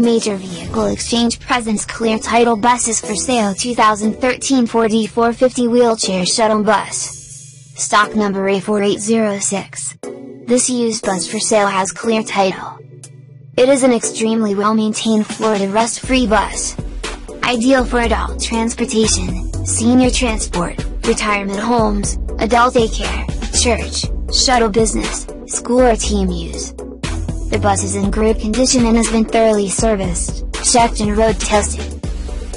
Major Vehicle Exchange presents Clear Title Buses for Sale 2013 Ford E450 Wheelchair Shuttle Bus. Stock number A4806. This used bus for sale has clear title. It is an extremely well-maintained Florida rust-free bus. Ideal for adult transportation, senior transport, retirement homes, adult daycare, church, shuttle business, school or team use. The bus is in great condition and has been thoroughly serviced, checked and road tested.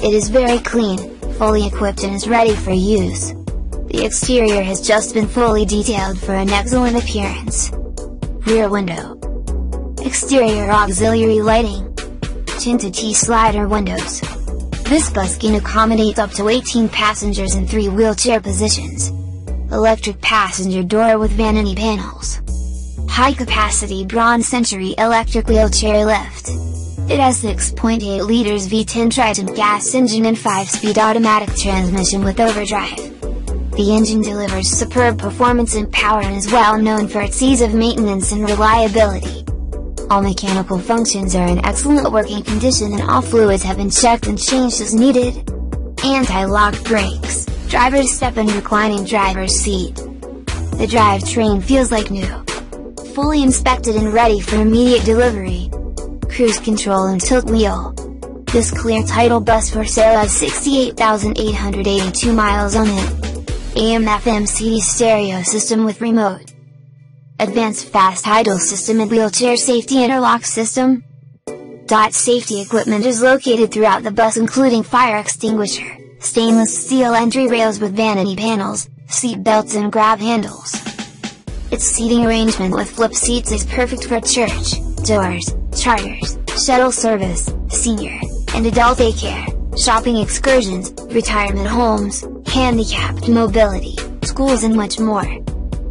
It is very clean, fully equipped and is ready for use. The exterior has just been fully detailed for an excellent appearance. Rear window. Exterior auxiliary lighting. Tinted T-slider windows. This bus can accommodate up to 18 passengers in 3 wheelchair positions. Electric passenger door with vanity panels. High-capacity Braun Century electric wheelchair lift. It has 6.8 liters V10 Triton gas engine and 5-speed automatic transmission with overdrive. The engine delivers superb performance and power and is well known for its ease of maintenance and reliability. All mechanical functions are in excellent working condition and all fluids have been checked and changed as needed. Anti-lock brakes, driver's step and reclining driver's seat. The drivetrain feels like new. Fully inspected and ready for immediate delivery. Cruise control and tilt wheel. This clear title bus for sale has 68,882 miles on it. AM/FM CD stereo system with remote. Advanced fast idle system and wheelchair safety interlock system. Safety equipment is located throughout the bus including fire extinguisher, stainless steel entry rails with vanity panels, seat belts and grab handles. Its seating arrangement with flip seats is perfect for church, tours, charters, shuttle service, senior, and adult daycare, shopping excursions, retirement homes, handicapped mobility, schools and much more.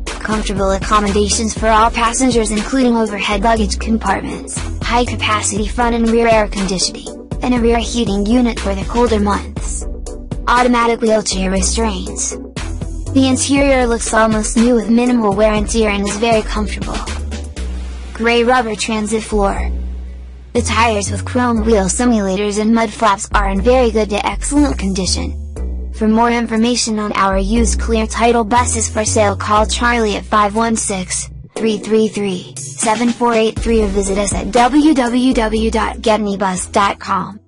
Comfortable accommodations for all passengers including overhead luggage compartments, high-capacity front and rear air conditioning, and a rear heating unit for the colder months. Automatic wheelchair restraints. The interior looks almost new with minimal wear and tear and is very comfortable. Gray rubber transit floor. The tires with chrome wheel simulators and mud flaps are in very good to excellent condition. For more information on our used clear title buses for sale call Charlie at 516-333-7483 or visit us at www.getanybus.com.